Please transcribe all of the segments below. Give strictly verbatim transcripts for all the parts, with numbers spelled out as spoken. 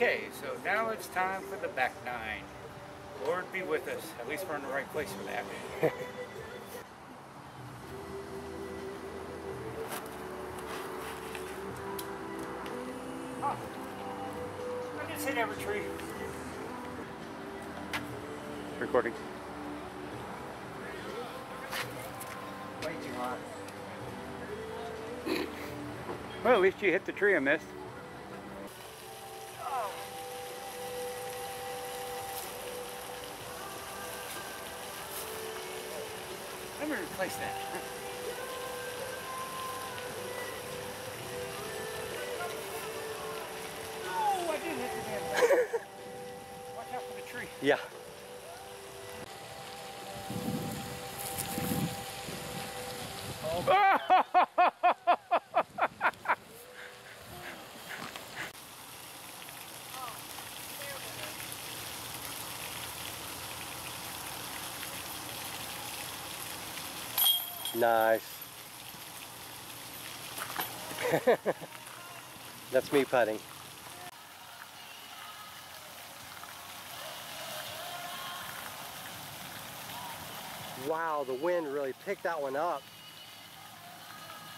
Okay, so now it's time for the back nine. Lord be with us. At least we're in the right place for that. Oh, I just hit every tree. Recording. Way too hot. Well, at least you hit the tree I missed. I'm going to replace that. Oh, I did hit the damn thing. Watch out for the tree. Yeah. Oh. Nice. That's me putting. Wow, the wind really picked that one up.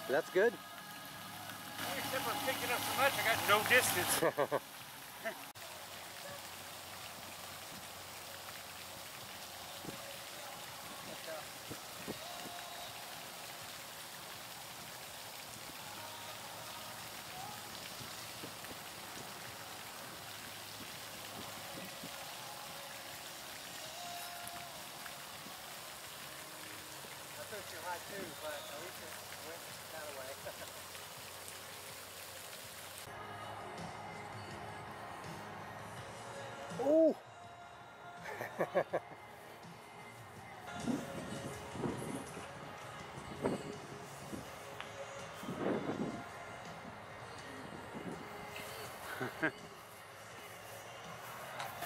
That's good. Except for picking up so much, I got no distance. Too high too, but at least it went that way. Oh!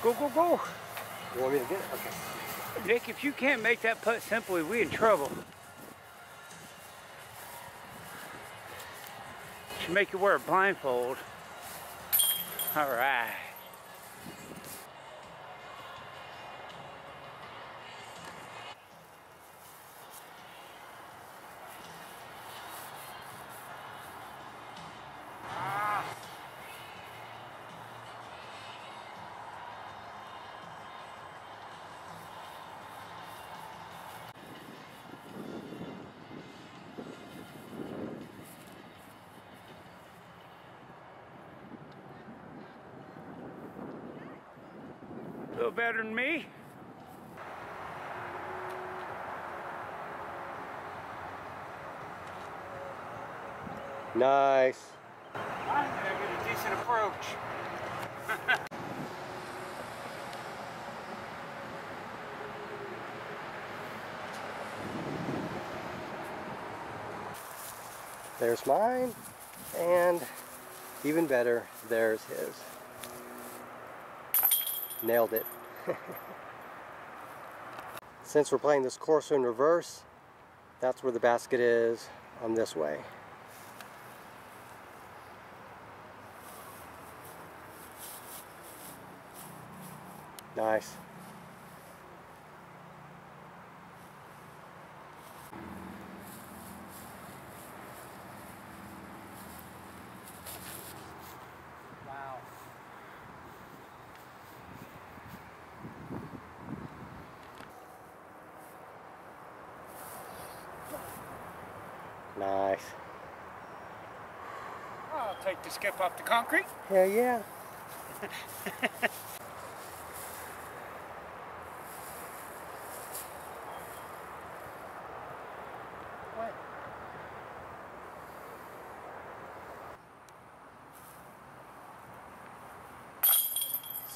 Go, go, go! You want me to get it? Okay. Nick, if you can't make that putt simply, we're in trouble. Should make you wear a blindfold. All right. Ah. A little better than me. Nice. I get a decent approach. There's mine, and even better, there's his. Nailed it. Since we're playing this course in reverse, that's where the basket is on this way. Nice. Nice. I'll take the skip off the concrete. Yeah, yeah. What?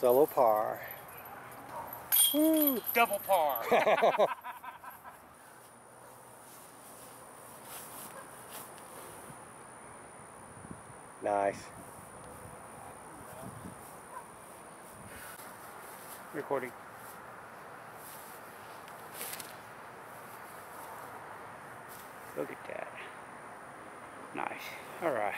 Solo par. Woo, double par. Nice. Recording. Look at that. Nice. All right.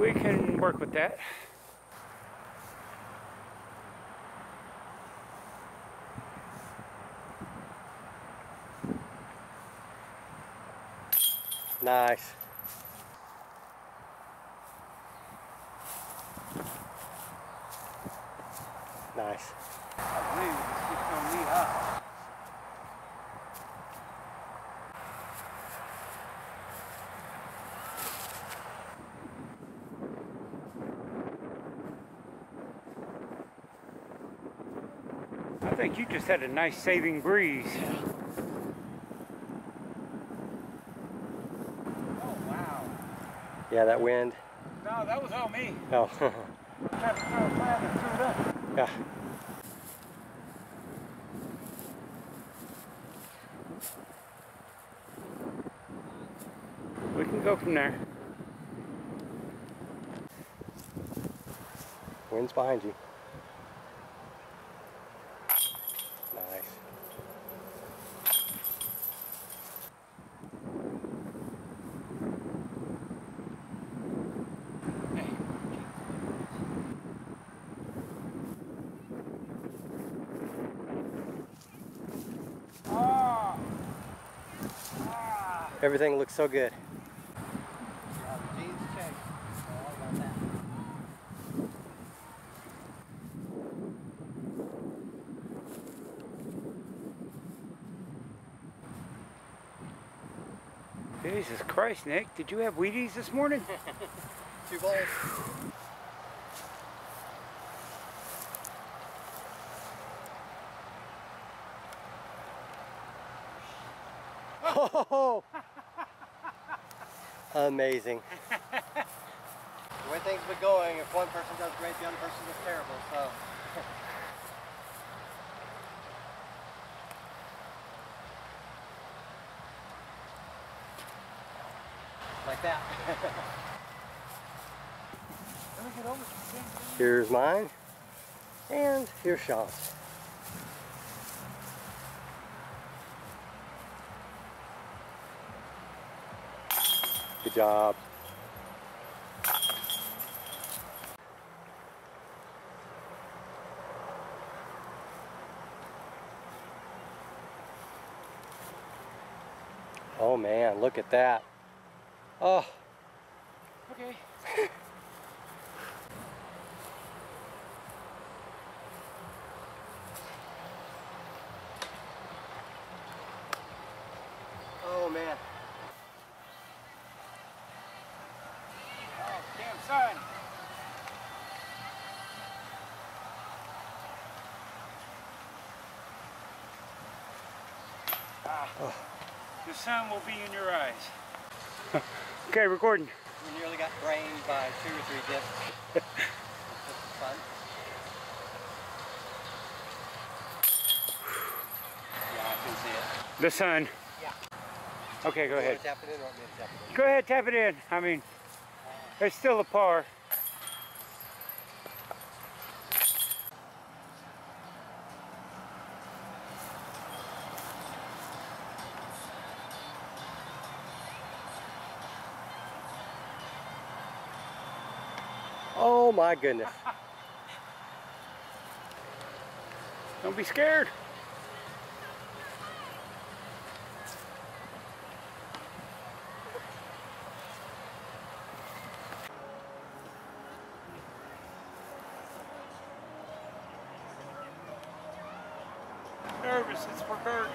we can work with that. Nice. Nice. I believe it's just gonna meet up. I think you just had a nice saving breeze. Yeah, that wind. No, that was all me. Oh. Yeah. We can go from there. Wind's behind you. Everything looks so good. Jesus Christ, Nick, did you have Wheaties this morning? Two balls. Oh! Amazing. The way things have been going, if one person does great, the other person is terrible, so. Like that. Here's mine, and here's Sean's. Good job. Oh man, look at that. Oh. Okay. Oh man. Son. Ah, oh. The sun will be in your eyes. Okay, recording. We nearly got brained by two or three discs. This was fun. Yeah, I can see it. The sun. Yeah. Okay, go ahead. Tap it in, or want me to tap it in? Go ahead, tap it in. I mean. It's still a par. Oh my goodness. Don't be scared. Nervous, it's for her.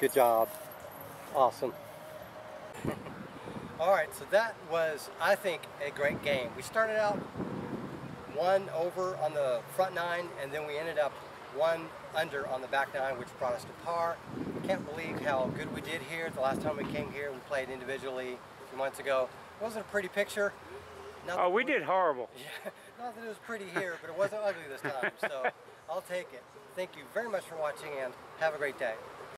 Good job. Awesome. All right, so that was, I think, a great game. We started out one over on the front nine, and then we ended up one under on the back nine, which brought us to par. I can't believe how good we did here. The last time we came here, we played individually a few months ago. It wasn't a pretty picture. Not oh, we did horrible. Yeah, not that it was pretty here, but it wasn't ugly this time, so I'll take it. Thank you very much for watching, and have a great day.